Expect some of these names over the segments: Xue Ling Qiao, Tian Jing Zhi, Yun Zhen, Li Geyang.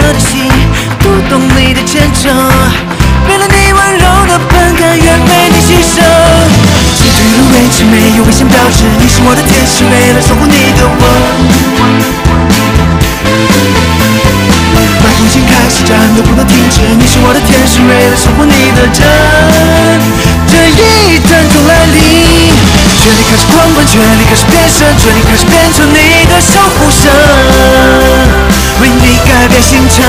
的心，读懂你的虔诚。为了你温柔的本，甘愿为你牺牲。绝对的位置没有危险标志，你是我的天使，为了守护你的我。把重新开始，战斗不能停止，你是我的天使，为了守护你的真意正中来临。全力开始狂奔，全力开始变身，全力开始变成你的守护神。 为你改变星辰，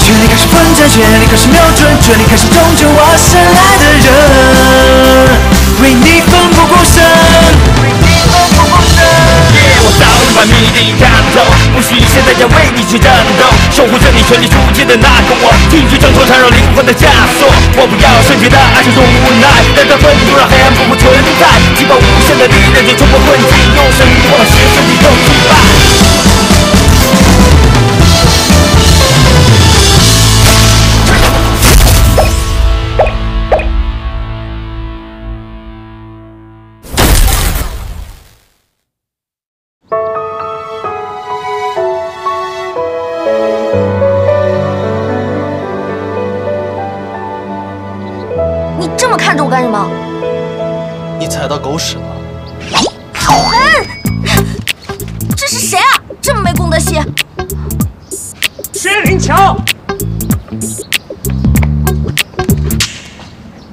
全力开始奋战，全力开始瞄准，全力开始终结我深爱的人。为你奋不顾身，为你奋不顾身。我早已把谜底看透，不许现在要为你去战斗，守护着你全力出击的那个我，拒绝挣脱缠绕灵魂的枷锁。我不要身体的爱是种无奈，但它温度让黑暗不复存在，激发无限的力量去冲破困境，用神力把石头都击败。 狗屎了！这是谁啊？这么没公德心！薛灵乔，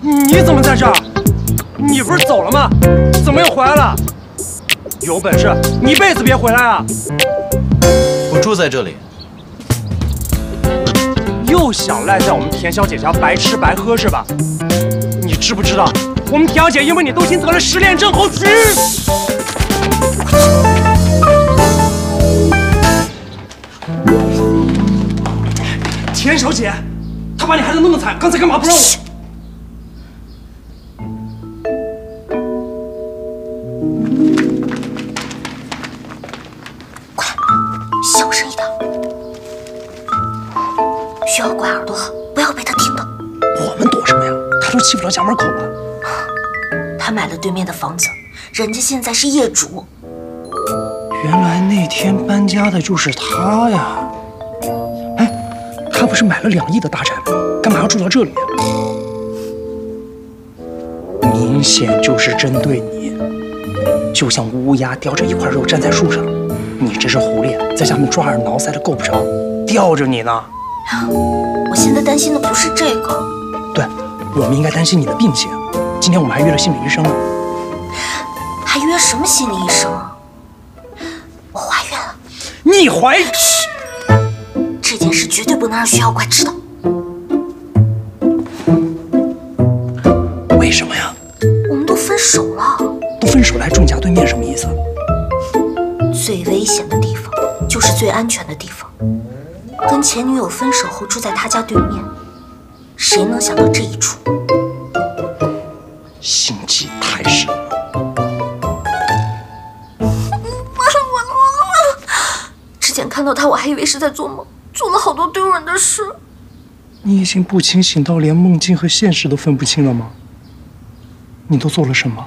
你怎么在这儿？你不是走了吗？怎么又回来了？有本事你一辈子别回来啊！我住在这里。又想赖在我们田小姐家白吃白喝是吧？你知不知道？ 我们田小姐因为你都新得了失恋症候群。田小姐，她把你害得那么惨，刚才干嘛不让我？快，小声一点，需要拐耳朵，不要被她听到。我们躲什么呀？她都欺负到家门口了。 他买了对面的房子，人家现在是业主。原来那天搬家的就是他呀！哎，他不是买了2亿的大宅吗？干嘛要住到这里呀？明显就是针对你，就像乌鸦叼着一块肉站在树上，你这只狐狸在下面抓耳挠腮的够不着，吊着你呢。我现在担心的不是这个，对，我们应该担心你的病情。 今天我们还约了心理医生呢，还约什么心理医生啊？我怀孕了。你怀孕？这件事绝对不能让徐小怪知道。为什么呀？我们都分手了。都分手了还仲甲对面什么意思？最危险的地方就是最安全的地方。跟前女友分手后住在他家对面，谁能想到这一处？ 心机太深了，完了！之前看到他，我还以为是在做梦，做了好多丢人的事。你已经不清醒到连梦境和现实都分不清了吗？你都做了什么？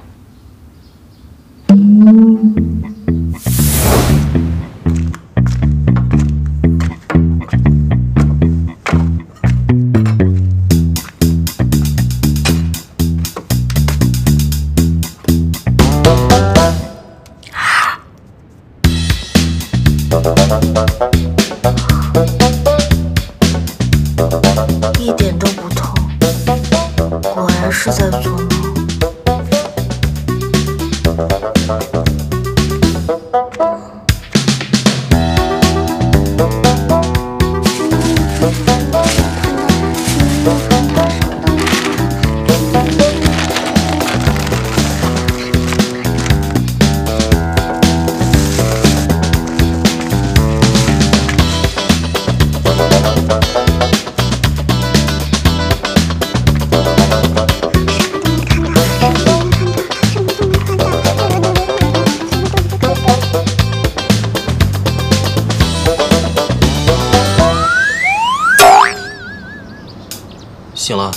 醒了，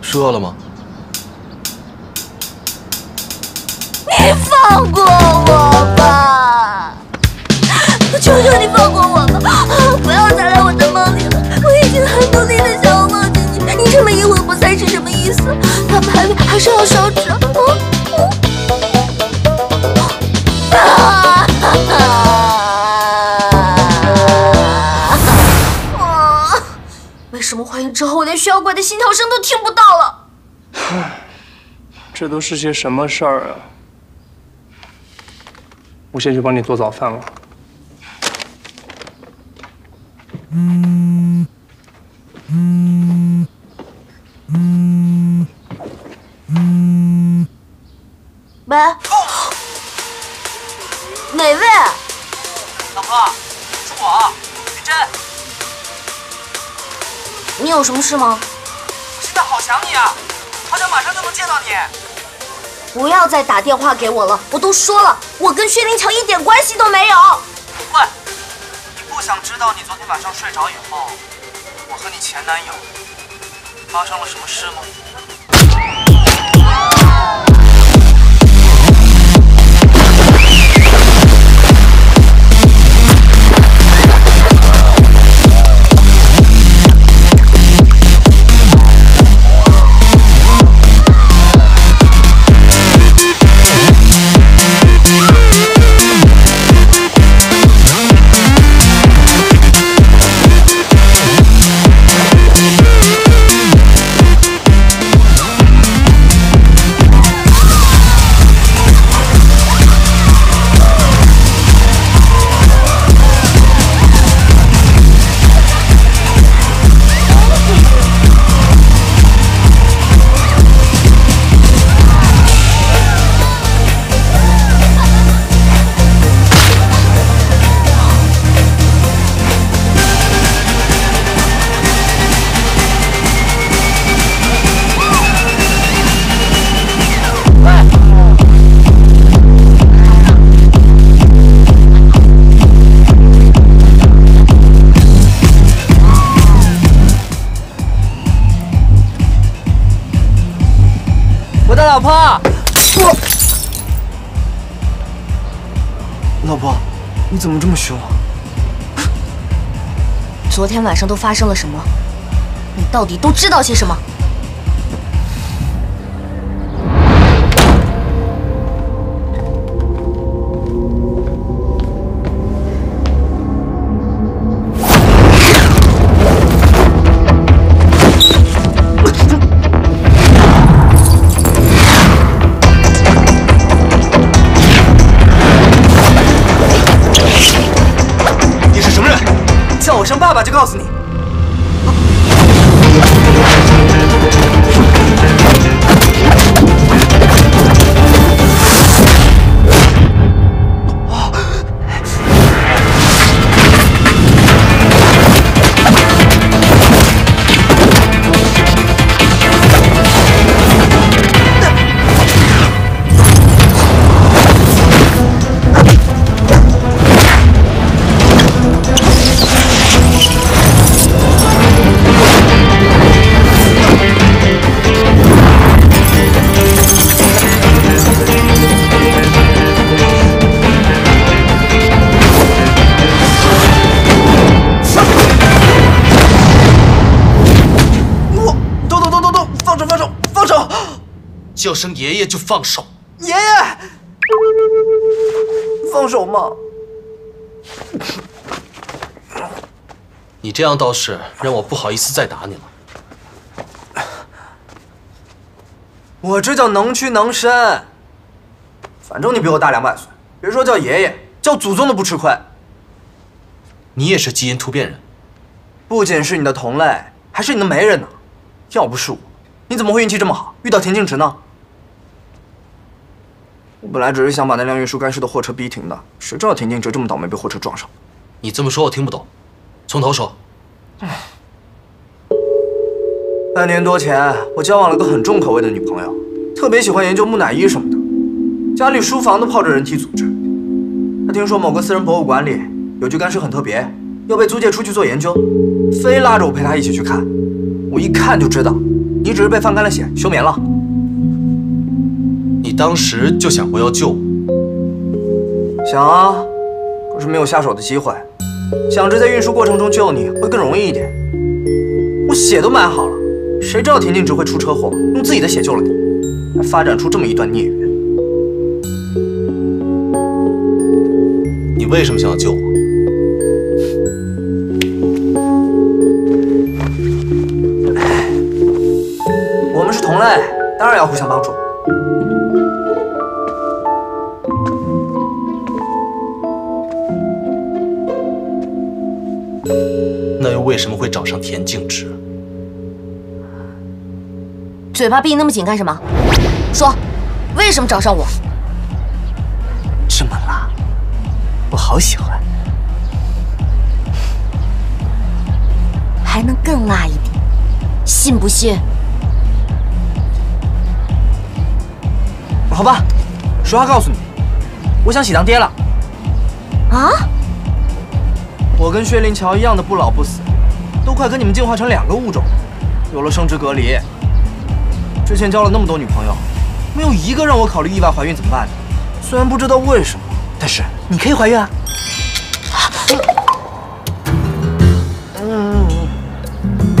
是饿了吗？你放过我吧！求求你放过我吧！不要再来我的。什么怀孕之后，我连血小鬼的心跳声都听不到了。唉，这都是些什么事儿啊！我先去帮你做早饭了。喂，哪位？老婆，是我，云真。 你有什么事吗？我现在好想你啊，好想马上就能见到你。不要再打电话给我了，我都说了，我跟薛林乔一点关系都没有。喂，你不想知道你昨天晚上睡着以后，我和你前男友发生了什么事吗？ 老婆，老婆，你怎么这么凶啊？昨天晚上都发生了什么？你到底都知道些什么？爸爸就告诉你。 叫声爷爷就放手，爷爷，放手嘛！你这样倒是让我不好意思再打你了。我这叫能屈能伸。反正你比我大200岁，别说叫爷爷，叫祖宗都不吃亏。你也是基因突变人，不仅是你的同类，还是你的媒人呢。要不是我，你怎么会运气这么好，遇到田径池呢？ 我本来只是想把那辆运输干尸的货车逼停的，谁知道田径哲这么倒霉被货车撞上。你这么说我听不懂，从头说。半年多前，我交往了个很重口味的女朋友，特别喜欢研究木乃伊什么的，家里书房都泡着人体组织。她听说某个私人博物馆里有具干尸很特别，要被租借出去做研究，非拉着我陪她一起去看。我一看就知道，你只是被放干了血，休眠了。 你当时就想过要救我，想啊，可是没有下手的机会。想着在运输过程中救你会更容易一点。我血都买好了，谁知道田径只会出车祸，用自己的血救了你，还发展出这么一段孽缘。你为什么想要救我？类，当然要互相帮助。那又为什么会找上田径之？嘴巴闭那么紧干什么？说，为什么找上我？这么辣，我好喜欢。还能更辣一点，信不信？ 好吧，实话告诉你，我想喜当爹了。啊！我跟薛林乔一样的不老不死，都快跟你们进化成两个物种，有了生殖隔离。之前交了那么多女朋友，没有一个让我考虑意外怀孕怎么办的。虽然不知道为什么，但是你可以怀孕啊。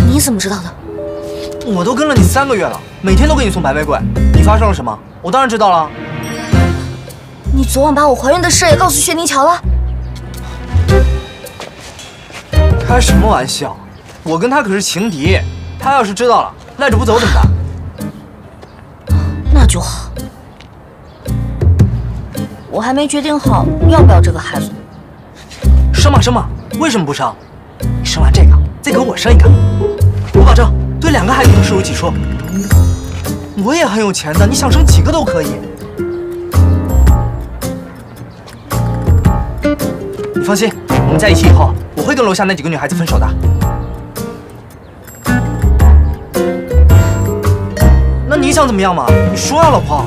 你怎么知道的？我都跟了你3个月了，每天都给你送白玫瑰，你发生了什么？ 我当然知道了。你昨晚把我怀孕的事也告诉薛宁乔了？开什么玩笑！我跟他可是情敌，他要是知道了，赖着不走怎么办？那就好。我还没决定好要不要这个孩子呢。生吧生吧，为什么不生？你生完这个，再给我生一个，我保证对2个孩子都视如己出。 我也很有钱的，你想生几个都可以。你放心，我们在一起以后，我会跟楼下那几个女孩子分手的。那你想怎么样嘛？你说啊，老婆。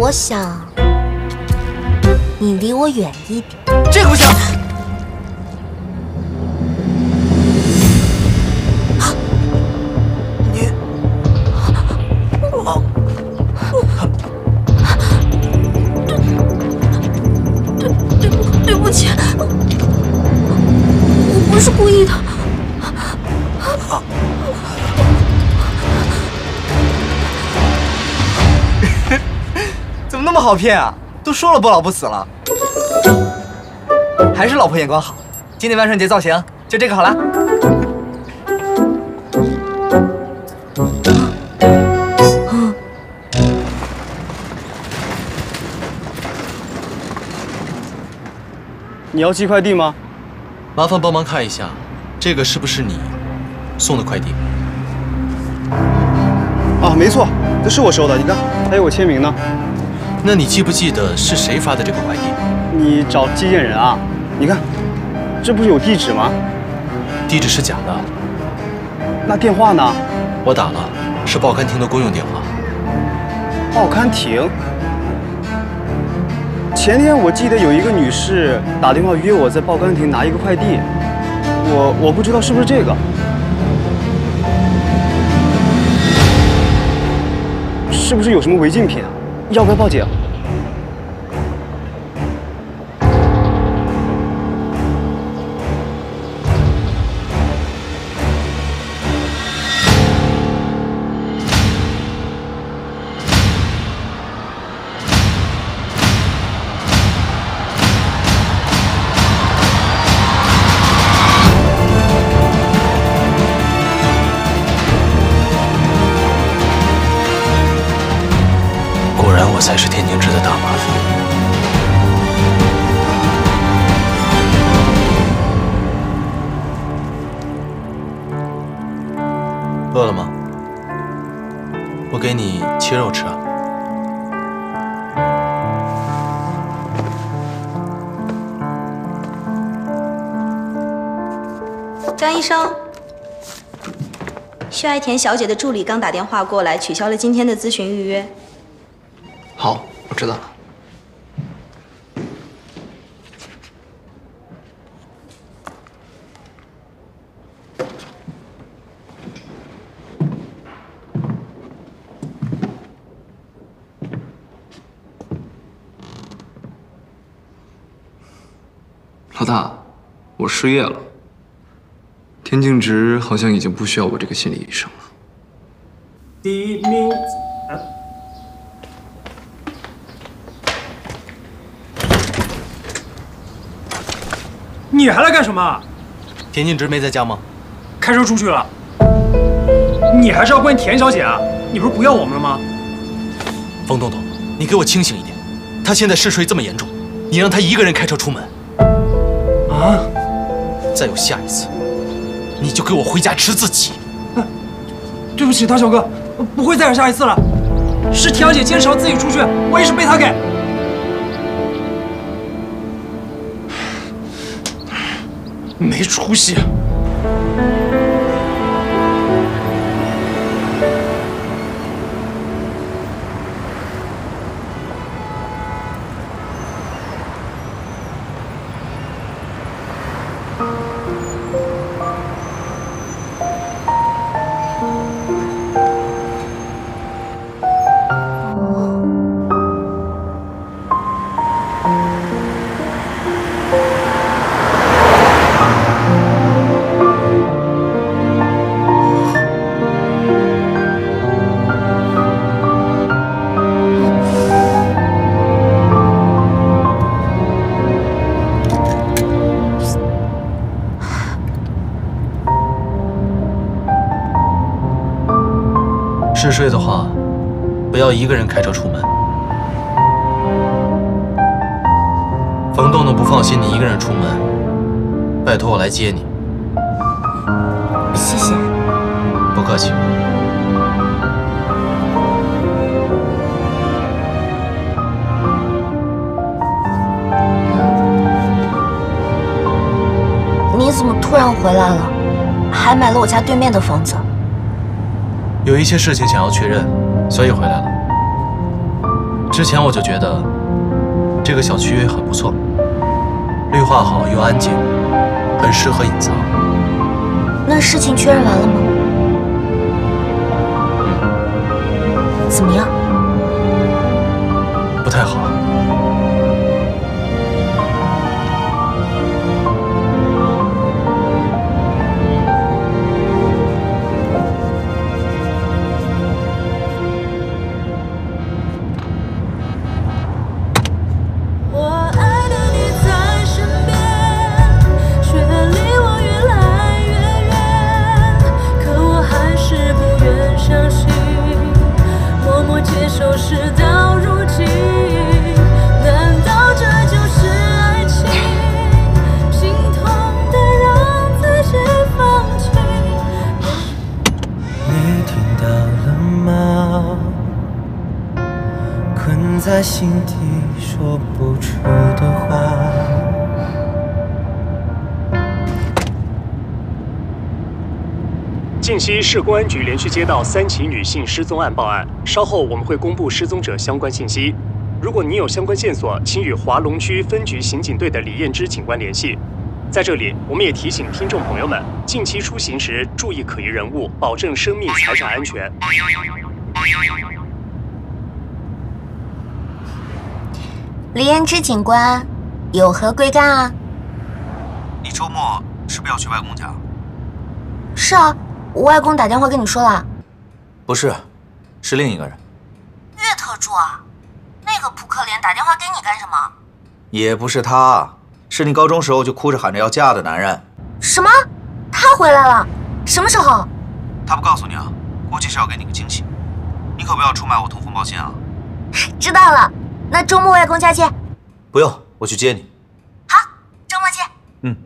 我想你离我远一点。这个不行。 好骗啊！都说了不老不死了，还是老婆眼光好。今年万圣节造型就这个好了。你要寄快递吗？麻烦帮忙看一下，这个是不是你送的快递？啊，没错，这是我收的。你看，还有我签名呢。 那你记不记得是谁发的这个快递？你找寄件人啊？你看，这不是有地址吗？地址是假的。那电话呢？我打了，是报刊亭的公用电话。报刊亭？前天我记得有一个女士打电话约我在报刊亭拿一个快递，我不知道是不是这个。是不是有什么违禁品啊？ 要不要报警？才是天津之的大麻烦。饿了吗？我给你切肉吃啊。张医生，薛爱田小姐的助理刚打电话过来，取消了今天的咨询预约。 好，我知道了。老大，我失业了。田径之好像已经不需要我这个心理医生了。第一名。 你还来干什么？田径之没在家吗？开车出去了。你还是要怪田小姐啊！你不是不要我们了吗？冯东东，你给我清醒一点！他现在嗜睡这么严重，你让他一个人开车出门？啊！再有下一次，你就给我回家吃自己！对不起，唐小哥，不会再有下一次了。是田小姐坚持要自己出去，我也是被她给。 没出息！嗜睡的话，不要一个人开车出门。冯栋栋不放心你一个人出门，拜托我来接你。谢谢。不客气。你怎么突然回来了？还买了我家对面的房子。 有一些事情想要确认，所以回来了。之前我就觉得这个小区很不错，绿化好又安静，很适合隐藏。那事情确认完了吗？嗯。怎么样？不太好。在心底说不出的话。近期市公安局连续接到3起女性失踪案报案，稍后我们会公布失踪者相关信息。如果您有相关线索，请与华龙区分局刑警队的李艳芝警官联系。在这里，我们也提醒听众朋友们，近期出行时注意可疑人物，保证生命财产安全。 李彦之警官，有何贵干啊？你周末是不是要去外公家？是啊，我外公打电话跟你说了。不是，是另一个人。岳特助啊，那个扑克脸打电话给你干什么？也不是他，是你高中时候就哭着喊着要嫁的男人。什么？他回来了？什么时候？他不告诉你啊，估计是要给你个惊喜。你可不要出卖我通风报信啊！知道了。 那周末外公家见，不用，我去接你。好，周末见。嗯，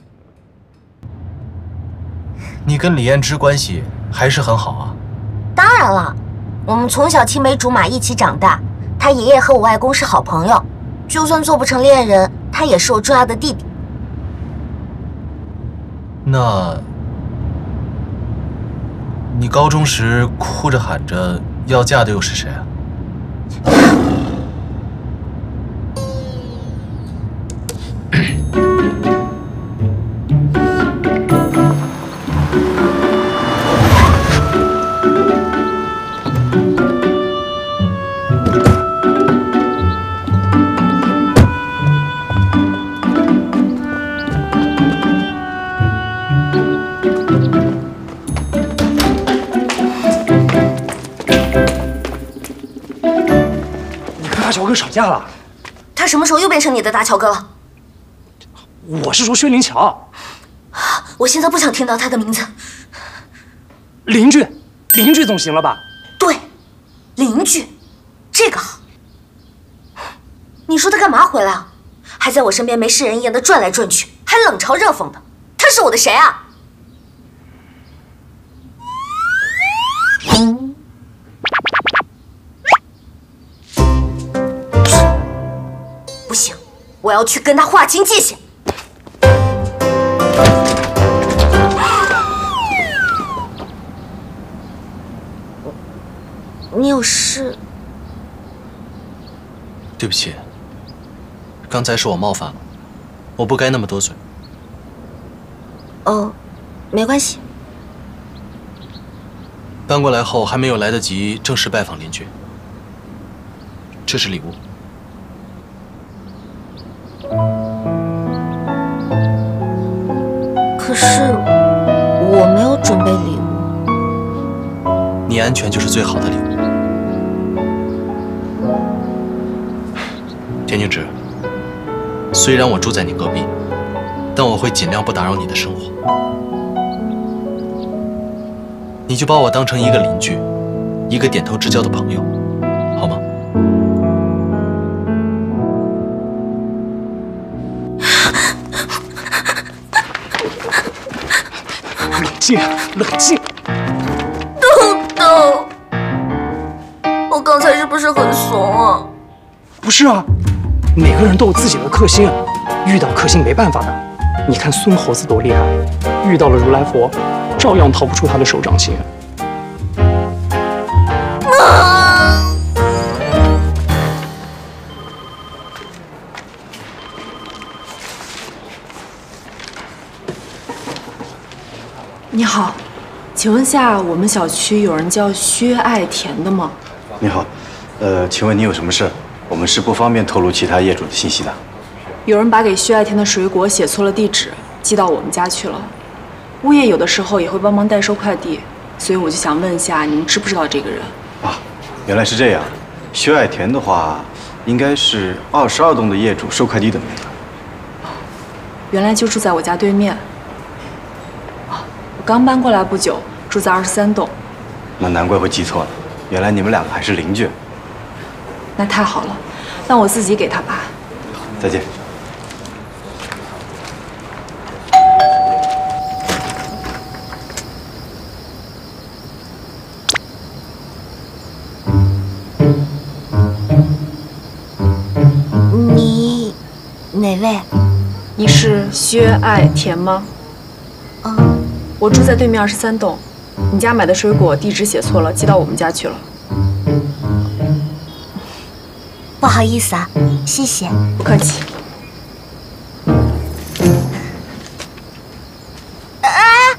你跟李艳芝关系还是很好啊。当然了，我们从小青梅竹马一起长大，他爷爷和我外公是好朋友，就算做不成恋人，他也是我重要的弟弟。那，你高中时哭着喊着要嫁的又是谁啊？ 跟吵架了，他什么时候又变成你的大乔哥了？我是说薛林乔，我现在不想听到他的名字。林俊，邻居总行了吧？对，邻居，这个好。你说他干嘛回来啊？还在我身边没事人一样的转来转去，还冷嘲热讽的。他是我的谁啊？不行，我要去跟他划清界限。 你有事？对不起，刚才是我冒犯了，我不该那么多嘴。哦，没关系。搬过来后还没有来得及正式拜访邻居，这是礼物。 可是我没有准备礼物。你安全就是最好的礼物。田静芷，虽然我住在你隔壁，但我会尽量不打扰你的生活。你就把我当成一个邻居，一个点头之交的朋友，好吗？冷静，豆豆，我刚才是不是很怂啊？不是啊，每个人都有自己的克星，遇到克星没办法的。你看孙猴子多厉害，遇到了如来佛，照样逃不出他的手掌心。啊！你好，请问下我们小区有人叫薛爱田的吗？你好，请问你有什么事？我们是不方便透露其他业主的信息的。有人把给薛爱田的水果写错了地址，寄到我们家去了。物业有的时候也会帮忙代收快递，所以我就想问一下，你们知不知道这个人？啊，原来是这样。薛爱田的话，应该是22栋的业主收快递的那个。原来就住在我家对面。 刚搬过来不久，住在23栋。那难怪会记错了，原来你们两个还是邻居。那太好了，那我自己给他吧。再见。你哪位？你是薛爱田吗？嗯。 我住在对面23栋，你家买的水果地址写错了，寄到我们家去了。不好意思啊，谢谢。不客气。哎，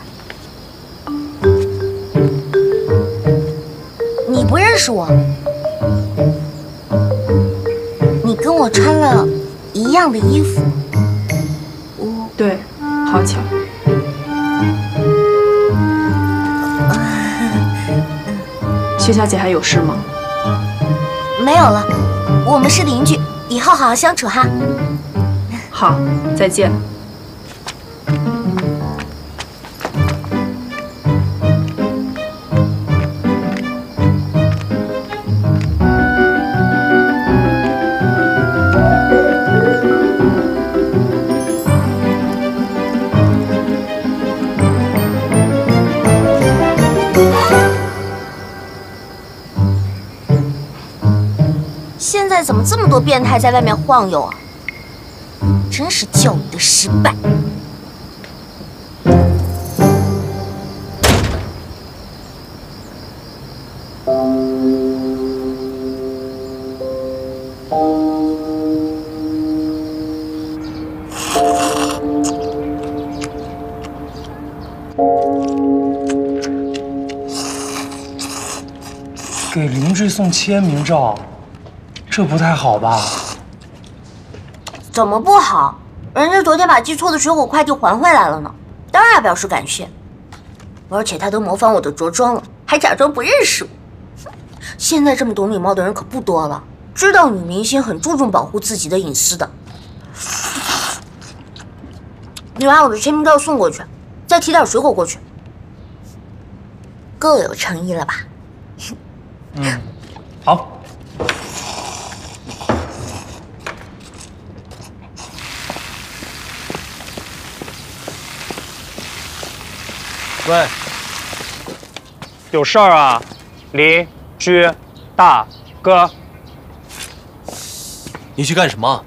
你不认识我？你跟我穿了一样的衣服。我对，好巧。 薛小姐还有事吗？没有了，我们是邻居，以后好好相处哈。好，再见。怎么这么多变态在外面晃悠啊！真是教育的失败。给邻居送签名照。 这不太好吧？怎么不好？人家昨天把寄错的水果快递还回来了呢，当然要表示感谢。而且他都模仿我的着装了，还假装不认识我。现在这么懂礼貌的人可不多了，知道女明星很注重保护自己的隐私的。你把我的签名照送过去，再提点水果过去。够有诚意了吧？嗯，好。 喂，有事儿啊，邻居大哥，你去干什么？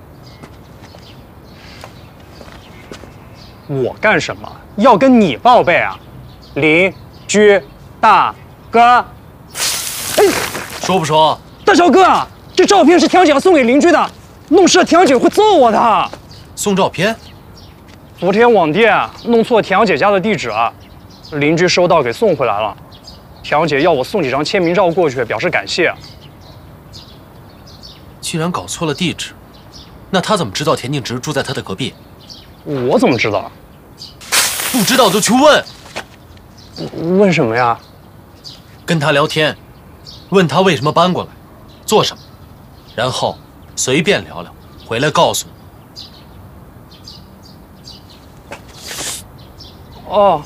我干什么？要跟你报备啊，邻居大哥。哎，说不说？大钊哥，这照片是田姐送给邻居的，弄湿了田姐会揍我的。送照片？昨天网店弄错田姐家的地址啊。 邻居收到给送回来了，田姐要我送几张签名照过去表示感谢。既然搞错了地址，那他怎么知道田静植住在他的隔壁？我怎么知道？不知道就去问。问什么呀？跟他聊天，问他为什么搬过来，做什么，然后随便聊聊，回来告诉我。哦。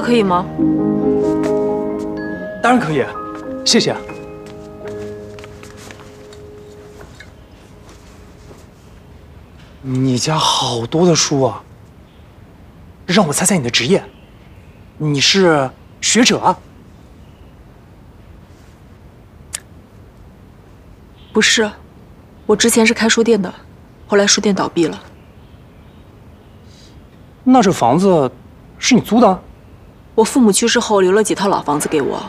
可以吗？当然可以，谢谢。你家好多的书啊！让我猜猜你的职业，你是学者啊？不是，我之前是开书店的，后来书店倒闭了。那这房子是你租的？ 我父母去世后留了几套老房子给我，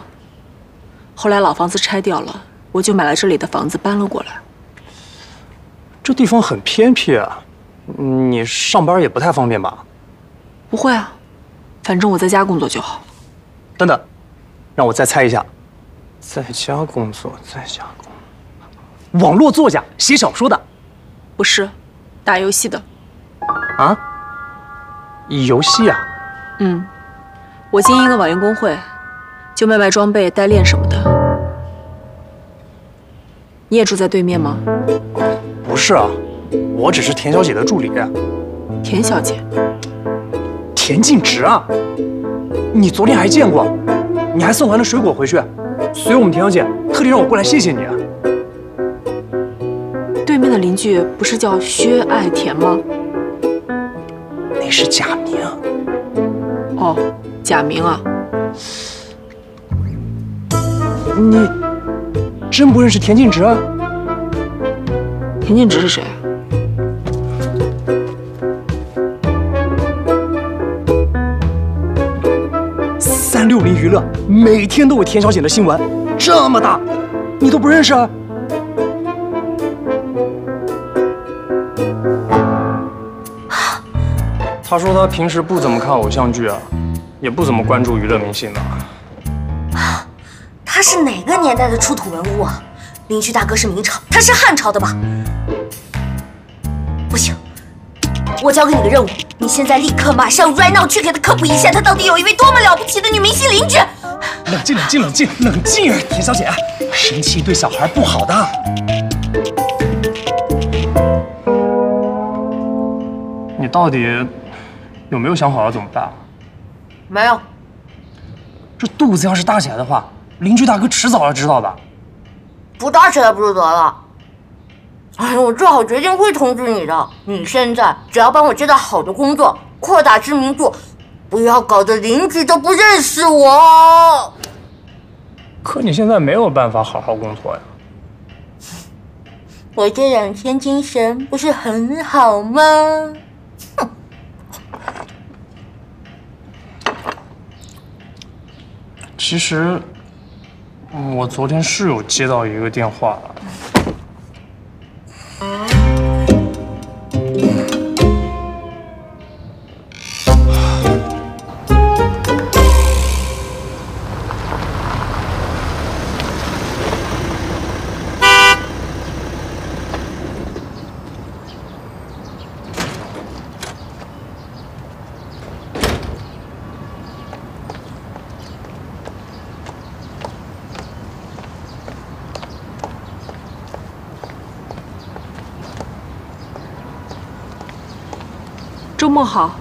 后来老房子拆掉了，我就买了这里的房子搬了过来。这地方很偏僻啊，你上班也不太方便吧？不会啊，反正我在家工作就好。等等，让我再猜一下，在家工作，在家工作，网络作家，写小说的？不是，打游戏的。啊？游戏啊？嗯。 我经营一个网员工会，就卖装备、代练什么的。你也住在对面吗？不是啊，我只是田小姐的助理。田小姐，田静植啊！你昨天还见过，你还送完了水果回去，所以我们田小姐特地让我过来谢谢你啊。对面的邻居不是叫薛爱田吗？那是假名。哦。 假名啊！你真不认识田静植啊？田静植是谁？360娱乐每天都有田小姐的新闻，这么大，你都不认识啊？他说他平时不怎么看偶像剧啊。 也不怎么关注娱乐明星的。啊，他是哪个年代的出土文物啊？邻居大哥是明朝，他是汉朝的吧？不行，我交给你个任务，你现在立刻马上 right now 去给他科普一下，他到底有一位多么了不起的女明星邻居。冷静，冷静，冷静，冷静！田小姐，生气对小孩不好的。你到底有没有想好要怎么办啊？ 没有。这肚子要是大起来的话，邻居大哥迟早要知道的。不大起来不就得了？哎呦，我做好决定会通知你的。你现在只要帮我接到好的工作，扩大知名度，不要搞得邻居都不认识我。可你现在没有办法好好工作呀。我这两天精神不是很好吗？哼。 其实，我昨天是有接到一个电话的。周末好。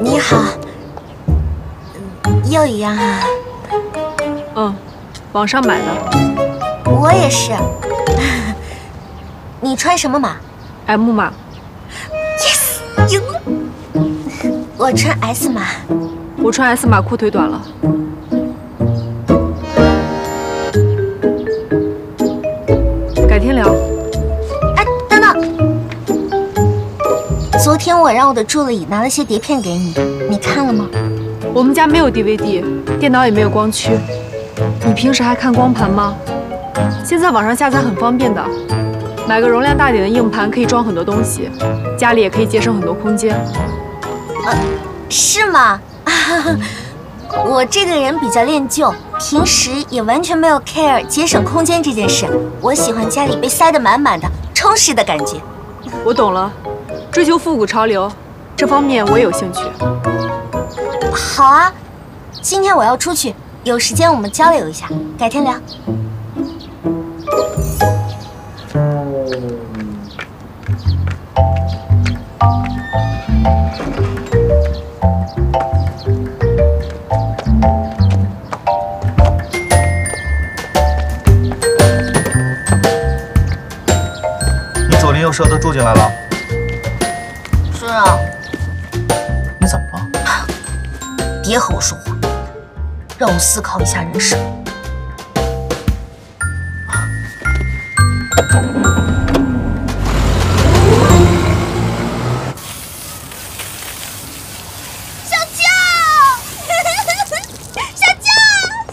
你好，又一样啊。嗯，网上买的。我也是。你穿什么码 ？M 码。Yes， 赢了。我穿 S 码。我穿 S 码，裤腿短了。 改天聊。哎，等等，昨天我让我的助理拿了些碟片给你，你看了吗？我们家没有 DVD， 电脑也没有光驱。你平时还看光盘吗？现在网上下载很方便的，买个容量大点的硬盘可以装很多东西，家里也可以节省很多空间。是吗？我这个人比较恋旧，平时也完全没有 care 节省空间这件事。我喜欢家里被塞得满满的，充实的感觉。我懂了，追求复古潮流，这方面我也有兴趣。好啊，今天我要出去，有时间我们交流一下，改天聊。舍得住进来了，是啊。你怎么了？别和我说话，让我思考一下人生。小娇，小娇，小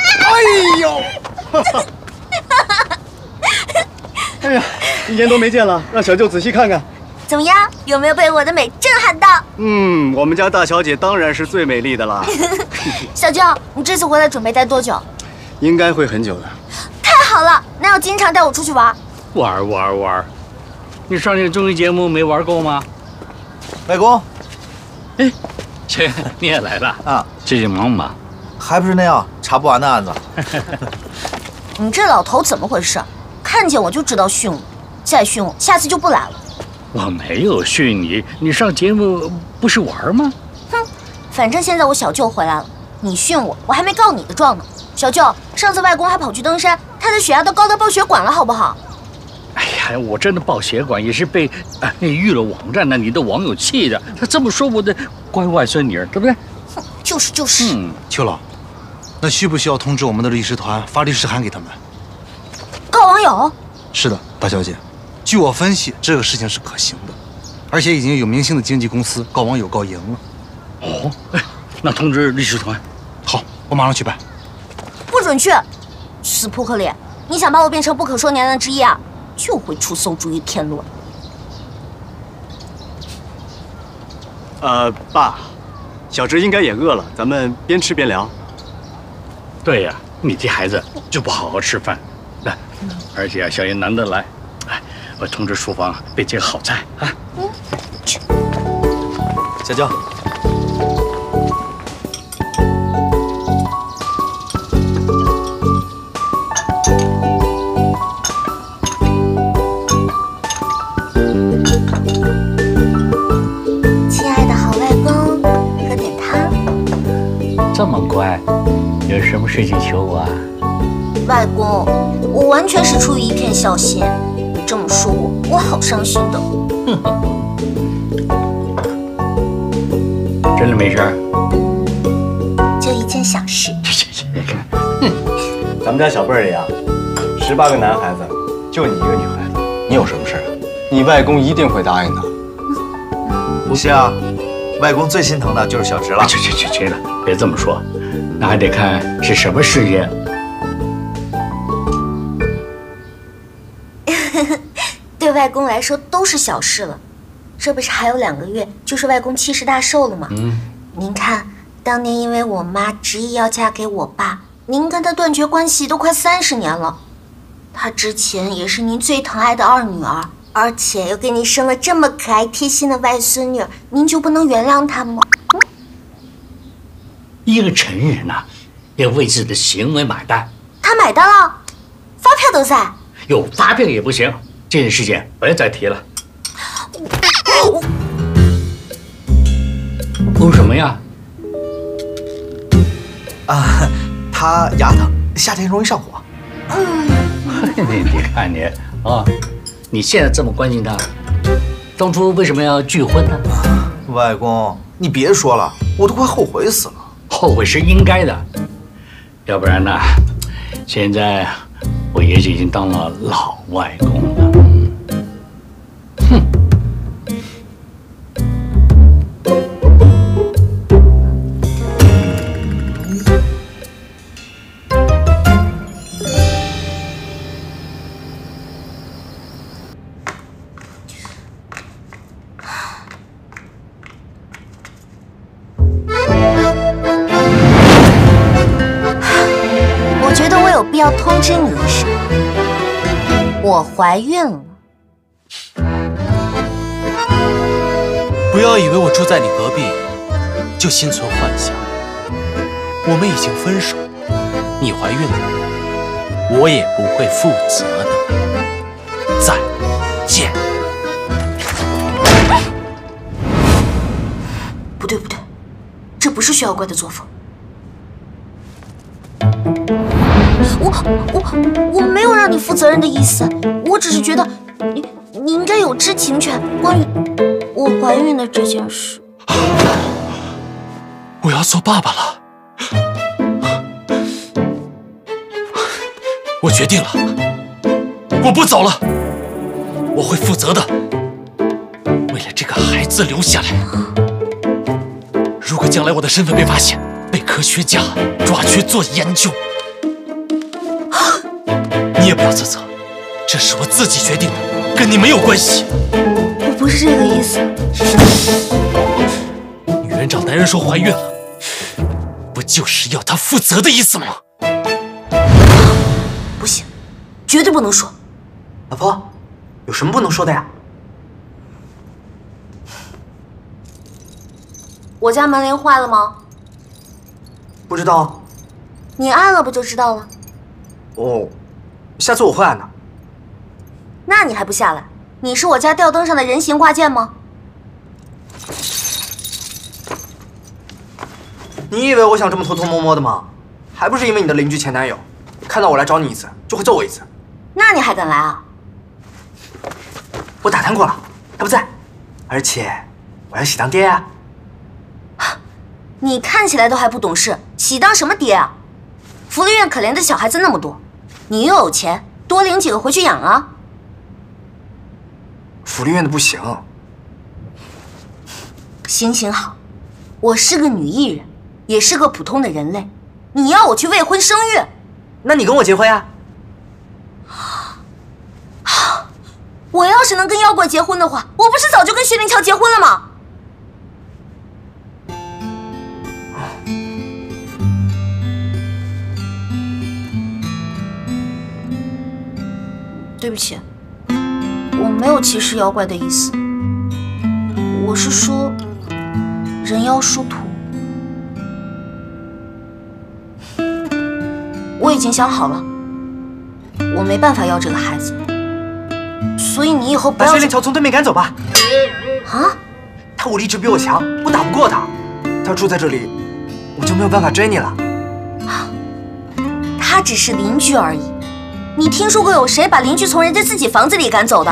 娇！哎呦！哈哈。 哎呀，一年多没见了，让小舅仔细看看，怎么样？有没有被我的美震撼到？嗯，我们家大小姐当然是最美丽的了。小舅，你这次回来准备待多久？应该会很久的。太好了，那要经常带我出去玩。玩！你上这综艺节目没玩够吗？外公，哎，这你也来了啊？最近忙不忙？还不是那样，查不完的案子。你这老头怎么回事？ 看见我就知道训我，再训我，下次就不来了。我没有训你，你上节目不是玩吗？哼，反正现在我小舅回来了，你训我，我还没告你的状呢。小舅，上次外公还跑去登山，他的血压都高到爆血管了，好不好？哎呀，我真的爆血管也是被那娱乐网站那里的网友气的。他这么说我的乖外孙女，对不对？哼，就是。嗯，邱老，那需不需要通知我们的律师团发律师函给他们？ 告网友？是的，大小姐，据我分析，这个事情是可行的，而且已经有明星的经纪公司告网友告赢了。哦，哎，那通知律师团。好，我马上去办。不准去，死扑克脸！你想把我变成不可说年男之一啊？就会出馊主意添乱。爸，小侄应该也饿了，咱们边吃边聊。对呀，你这孩子就不好好吃饭。 来，而且啊，小爷难得来，哎，我通知厨房备些好菜啊。嗯，去。小娇，亲爱的好外公，喝点汤。这么乖，有什么事情求我啊？ 外公，我完全是出于一片孝心，你这么说我好伤心的。真的没事儿？就一件小事。咱们家小辈儿里啊，18个男孩子，就你一个女孩子，你有什么事儿？你外公一定会答应的。不是啊，外公最心疼的就是小侄了。去了，别这么说，那还得看是什么事业。 对外公来说都是小事了，这不是还有2个月就是外公70大寿了吗？嗯，您看，当年因为我妈执意要嫁给我爸，您跟他断绝关系都快30年了。她之前也是您最疼爱的二女儿，而且又给您生了这么可爱贴心的外孙女，您就不能原谅她吗？一个成人呐，那位置的行为买单。他买单了，发票都在。有发票也不行，这件事情不要再提了。哭什么呀？啊，他牙疼，夏天容易上火。嗯，你看你啊，你现在这么关心他，当初为什么要拒婚呢？外公，你别说了，我都快后悔死了。后悔是应该的，要不然呢，现在我也许已经当了老外公了。哼。 要通知你一声，我怀孕了。不要以为我住在你隔壁就心存幻想，我们已经分手，你怀孕了，我也不会负责的。再见。不对不对，这不是薛小怪的作风。 我没有让你负责任的意思，我只是觉得你应该有知情权。关于我怀孕的这件事，我要做爸爸了，我决定了，我不走了，我会负责的，为了这个孩子留下来。如果将来我的身份被发现，被科学家抓去做研究。 你也不要自责，这是我自己决定的，跟你没有关系。我不是这个意思。女人找男人说怀孕了，不就是要他负责的意思吗？不行，绝对不能说。老婆，有什么不能说的呀？我家门铃坏了吗？不知道。你按了不就知道了？哦。 下次我会按的。那你还不下来？你是我家吊灯上的人形挂件吗？你以为我想这么偷偷摸摸的吗？还不是因为你的邻居前男友，看到我来找你一次就会揍我一次。那你还敢来啊？我打探过了，他不在，而且我要喜当爹啊！你看起来都还不懂事，喜当什么爹啊？福利院可怜的小孩子那么多。 你又有钱，多领几个回去养啊！福利院的不行。行行好，我是个女艺人，也是个普通的人类。你要我去未婚生育？那你跟我结婚呀！我要是能跟妖怪结婚的话，我不是早就跟薛灵乔结婚了吗？对不起，我没有歧视妖怪的意思。我是说，人妖殊途。我已经想好了，我没办法要这个孩子，所以你以后不要把薛灵乔从对面赶走吧。啊？他武力值比我强，我打不过他。他住在这里，我就没有办法追你了。啊？他只是邻居而已。 你听说过有谁把邻居从人家自己房子里赶走的？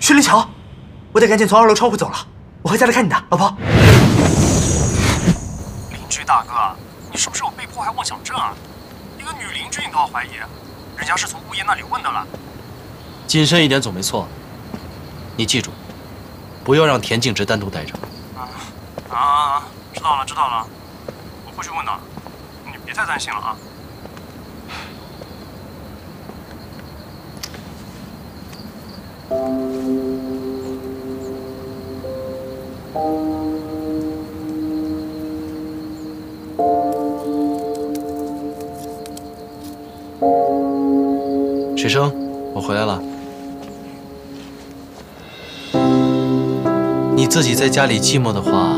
薛灵乔，我得赶紧从2楼窗户走了，我会再来看你的，老婆。邻居大哥，你是不是有被迫害妄想症啊？一个女邻居你都要怀疑，人家是从物业那里问的了。谨慎一点总没错。你记住，不要让田径直单独待着。 啊，知道了知道了，我会去问的，你别太担心了啊。水生，我回来了。你自己在家里寂寞的话，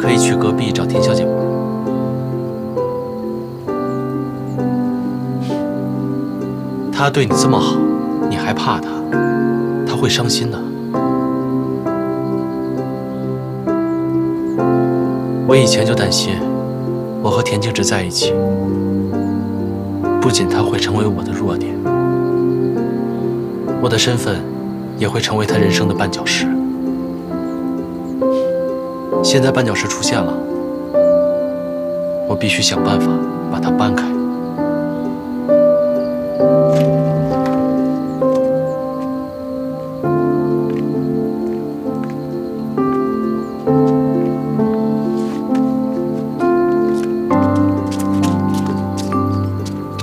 可以去隔壁找田小姐玩。她对你这么好，你还怕她？她会伤心的。我以前就担心，我和田静之在一起，不仅她会成为我的弱点，我的身份也会成为她人生的绊脚石。 现在绊脚石出现了，我必须想办法把它搬开。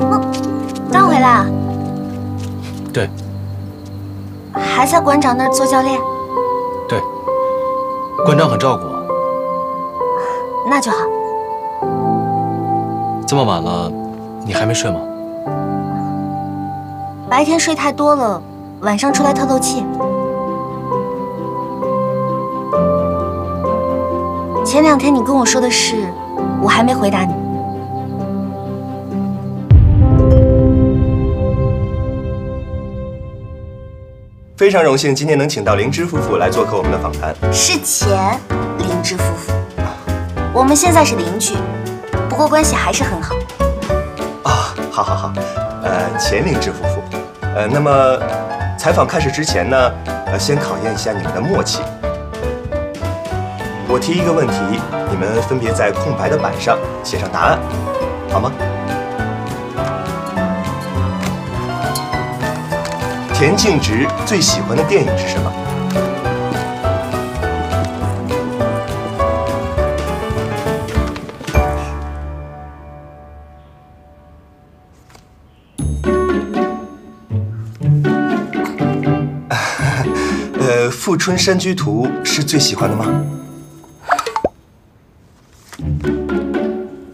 哦，刚回来啊？对。还在馆长那儿做教练？对，馆长很照顾我。 那就好。这么晚了，你还没睡吗？白天睡太多了，晚上出来透透气。前两天你跟我说的事，我还没回答你。 非常荣幸今天能请到灵芝夫妇来做客我们的访谈。是前灵芝夫妇，我们现在是邻居，不过关系还是很好。啊，好好好，前灵芝夫妇，那么采访开始之前呢，先考验一下你们的默契。我提一个问题，你们分别在空白的板上写上答案，好吗？ 田静之最喜欢的电影是什么？《富春山居图》是最喜欢的吗？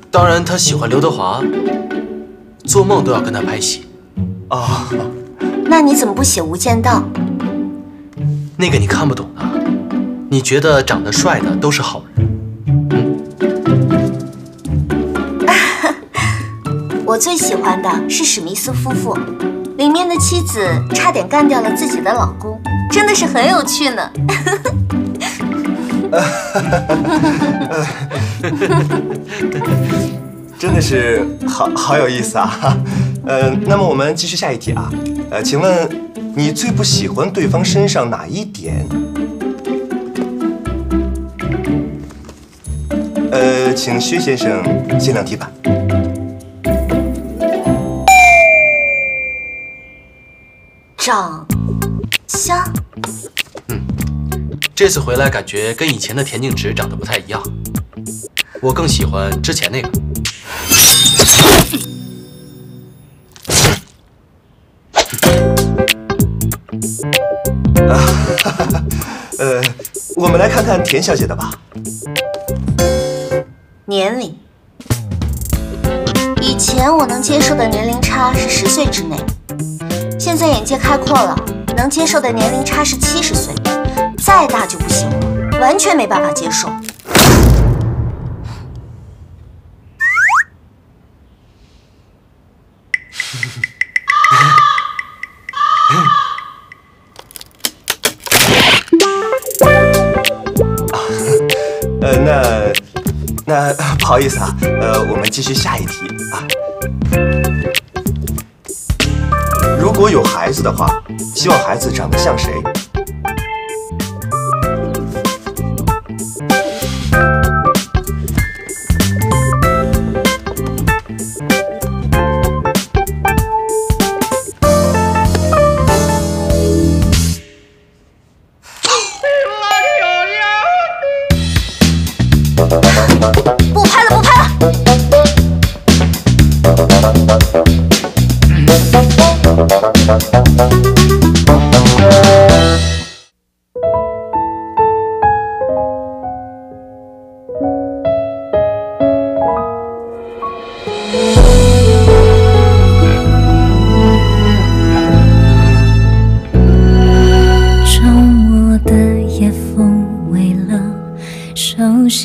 当然，他喜欢刘德华，做梦都要跟他拍戏。啊。 那你怎么不写《无间道》？那个你看不懂啊！你觉得长得帅的都是好人。嗯，我最喜欢的是史密斯夫妇，里面的妻子差点干掉了自己的老公，真的是很有趣呢。真的是好有意思啊！ 那么我们继续下一题啊。请问你最不喜欢对方身上哪一点？请薛先生限量题板。长相。嗯，这次回来感觉跟以前的田径值长得不太一样，我更喜欢之前那个。 我们来看看田小姐的吧。年龄，以前我能接受的年龄差是10岁之内，现在眼界开阔了，能接受的年龄差是70岁，再大就不行了，完全没办法接受。那不好意思啊，我们继续下一题啊。如果有孩子的话，希望孩子长得像谁？周末的夜风微凉。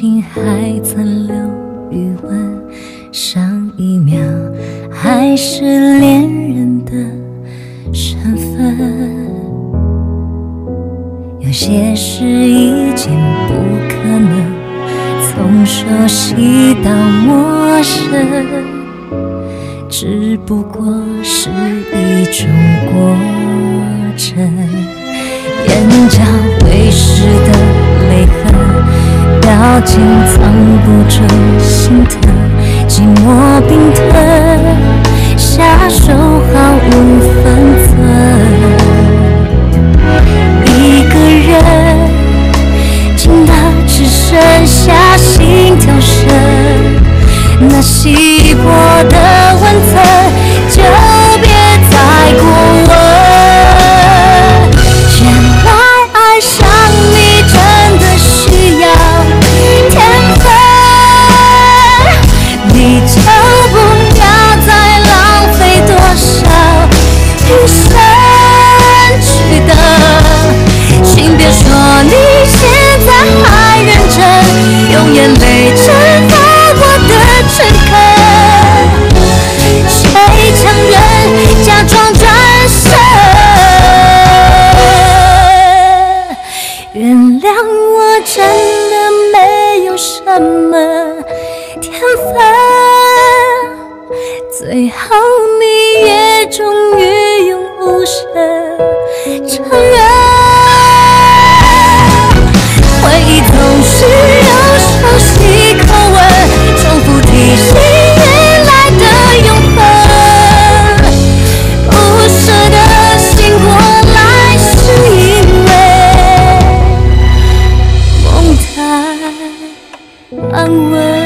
心还残留余温，上一秒还是恋人的身份。有些事已经不可能从熟悉到陌生，只不过是一种过程，眼角挥湿的泪痕，表情藏不住心疼，寂寞冰疼，下手毫无分寸。一个人静得只剩下心跳声，那稀薄的最后你也终于用无声承认，回忆总是有熟悉口吻，重复提醒原来的永恒，不舍得醒过来是因为梦太安稳。